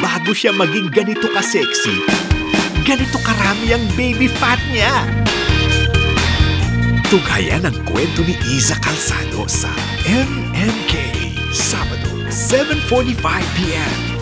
Bago siya maging ganito ka-sexy, ganito karami ang baby fat niya. Tunghayan ang kwento ni Iza Calzado sa MMK, Sabado, 7:45 p.m.